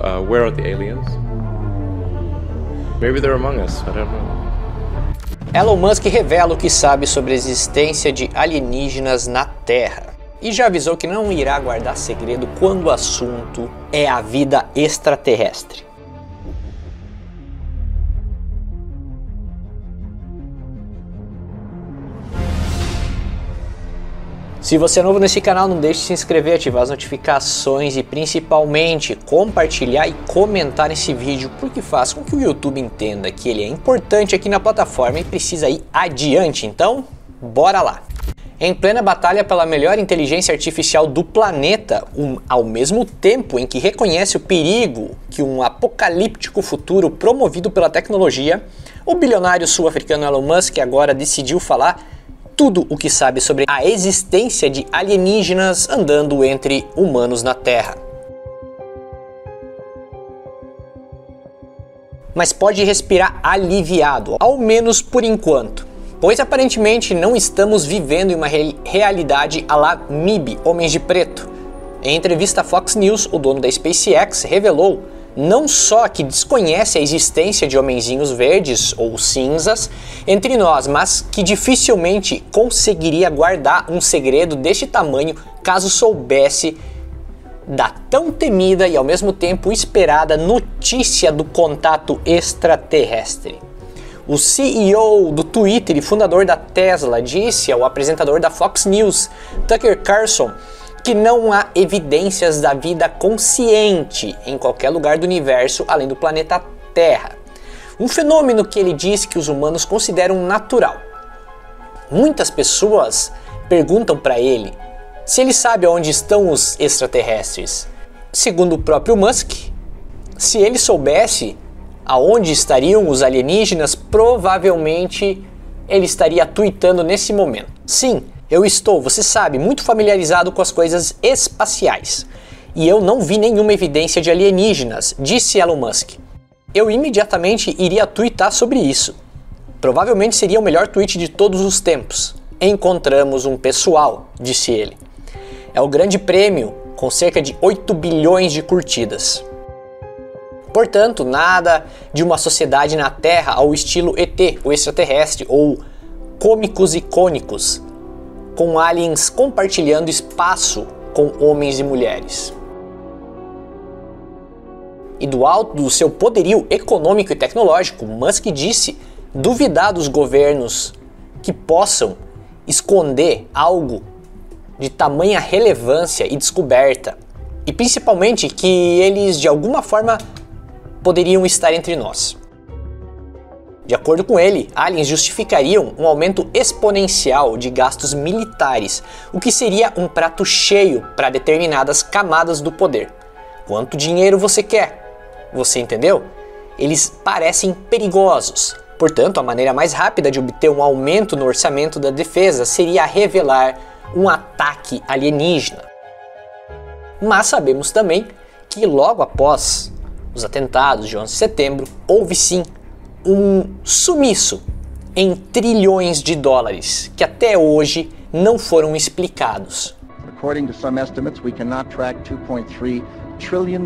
Where are the aliens? Maybe they're among us, I don't know. Elon Musk revela o que sabe sobre a existência de alienígenas na Terra e já avisou que não irá guardar segredo quando o assunto é a vida extraterrestre. Se você é novo nesse canal, não deixe de se inscrever, ativar as notificações e principalmente compartilhar e comentar esse vídeo, porque faz com que o YouTube entenda que ele é importante aqui na plataforma e precisa ir adiante. Então, bora lá! Em plena batalha pela melhor inteligência artificial do planeta, ao mesmo tempo em que reconhece o perigo que um apocalíptico futuro promovido pela tecnologia, o bilionário sul-africano Elon Musk agora decidiu falar tudo o que sabe sobre a existência de alienígenas andando entre humanos na Terra. Mas pode respirar aliviado, ao menos por enquanto, pois aparentemente não estamos vivendo em uma realidade à la MIB, Homens de Preto. Em entrevista à Fox News, o dono da SpaceX revelou não só que desconhece a existência de homenzinhos verdes ou cinzas entre nós, mas que dificilmente conseguiria guardar um segredo deste tamanho caso soubesse da tão temida e ao mesmo tempo esperada notícia do contato extraterrestre. O CEO do Twitter e fundador da Tesla disse ao apresentador da Fox News, Tucker Carlson, que não há evidências da vida consciente em qualquer lugar do universo além do planeta Terra, um fenômeno que ele diz que os humanos consideram natural. Muitas pessoas perguntam para ele se ele sabe onde estão os extraterrestres. Segundo o próprio Musk, se ele soubesse aonde estariam os alienígenas, provavelmente ele estaria tweetando nesse momento. Sim. Eu estou, você sabe, muito familiarizado com as coisas espaciais. E eu não vi nenhuma evidência de alienígenas, disse Elon Musk. Eu imediatamente iria tweetar sobre isso. Provavelmente seria o melhor tweet de todos os tempos. Encontramos um pessoal, disse ele. É o grande prêmio, com cerca de 8 bilhões de curtidas. Portanto, nada de uma sociedade na Terra ao estilo ET, o extraterrestre, ou cômicos icônicos, com aliens compartilhando espaço com homens e mulheres. E do alto do seu poderio econômico e tecnológico, Musk disse duvidar dos governos que possam esconder algo de tamanha relevância e descoberta, e principalmente que eles de alguma forma poderiam estar entre nós. De acordo com ele, aliens justificariam um aumento exponencial de gastos militares, o que seria um prato cheio para determinadas camadas do poder. Quanto dinheiro você quer? Você entendeu? Eles parecem perigosos. Portanto, a maneira mais rápida de obter um aumento no orçamento da defesa seria revelar um ataque alienígena. Mas sabemos também que logo após os atentados de 11 de setembro, houve sim um sumiço em trilhões de dólares que até hoje não foram explicados. According to some estimates, we cannot track $2.3 trillion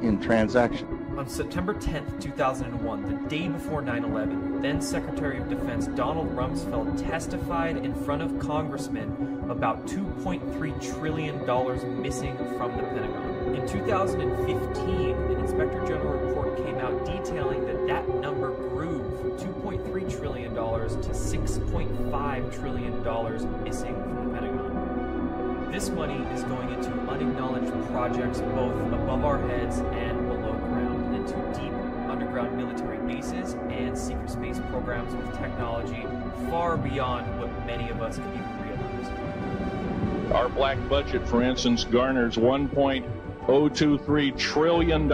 in transactions. On September 10th, 2001, the day before 9/11, then Secretary of Defense Donald Rumsfeld testified in front of congressmen about $2.3 trillion missing from the Pentagon. In 2015, an Inspector General report came out detailing that number grew from $2.3 trillion to $6.5 trillion missing from the Pentagon. This money is going into unacknowledged projects both above our heads and below ground, into deep underground military bases and secret space programs with technology far beyond what many of us can even realize. Our black budget, for instance, garners $1.023 trillion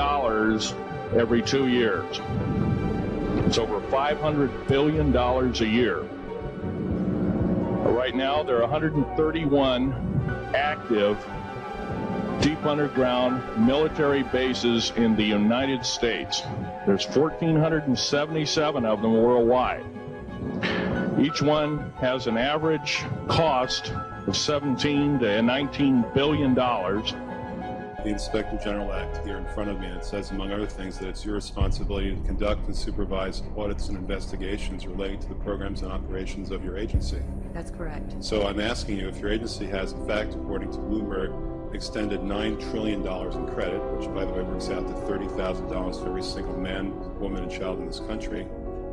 every 2 years. It's over $500 billion a year. Right now, there are 131 active deep underground military bases in the United States. There's 1,477 of them worldwide. Each one has an average cost of $17 to $19 billion. the Inspector General Act here in front of me, and it says, among other things, that it's your responsibility to conduct and supervise audits and investigations relating to the programs and operations of your agency. That's correct. So I'm asking you if your agency has, in fact, according to Bloomberg, extended $9 trillion in credit, which, by the way, works out to $30,000 for every single man, woman, and child in this country.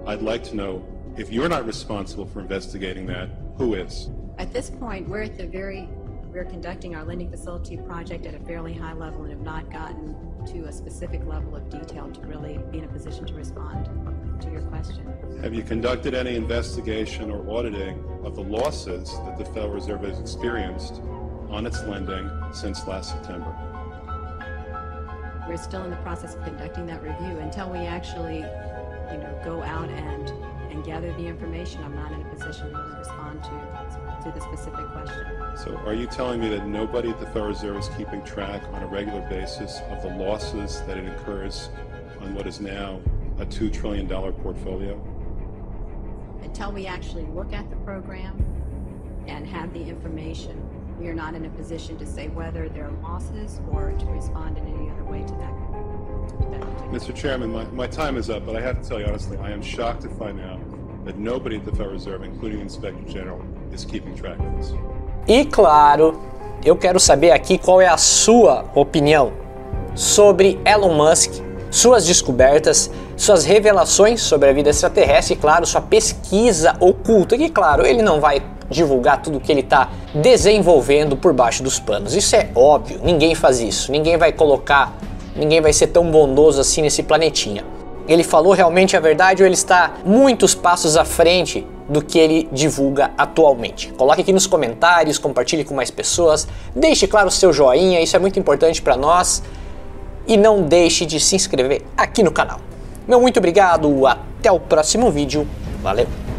I'd like to know, if you're not responsible for investigating that, who is? At this point, we're conducting our lending facility project at a fairly high level and have not gotten to a specific level of detail to really be in a position to respond to your question. Have you conducted any investigation or auditing of the losses that the Federal Reserve has experienced on its lending since last September? We're still in the process of conducting that review. Until we actually, go out and gather the information, I'm not in a position to respond to the specific question. So are you telling me that nobody at the Federal Reserve is keeping track on a regular basis of the losses that it incurs on what is now a $2 trillion portfolio? Until we actually look at the program and have the information, we are not in a position to say whether there are losses or to respond in any other way to that. Mr. Chairman, my time is up, but I have to tell you honestly, I am shocked to find out that nobody at the Federal Reserve, including the Inspector General, is keeping track of this. E claro, eu quero saber aqui qual é a sua opinião sobre Elon Musk, suas descobertas, suas revelações sobre a vida extraterrestre e, claro, sua pesquisa oculta, que, claro, ele não vai divulgar tudo que ele está desenvolvendo por baixo dos panos. Isso é óbvio, ninguém faz isso, ninguém vai ser tão bondoso assim nesse planetinha. Ele falou realmente a verdade ou ele está muitos passos à frente do que ele divulga atualmente? Coloque aqui nos comentários, compartilhe com mais pessoas, deixe claro o seu joinha, isso é muito importante para nós. E não deixe de se inscrever aqui no canal. Muito obrigado, até o próximo vídeo, valeu!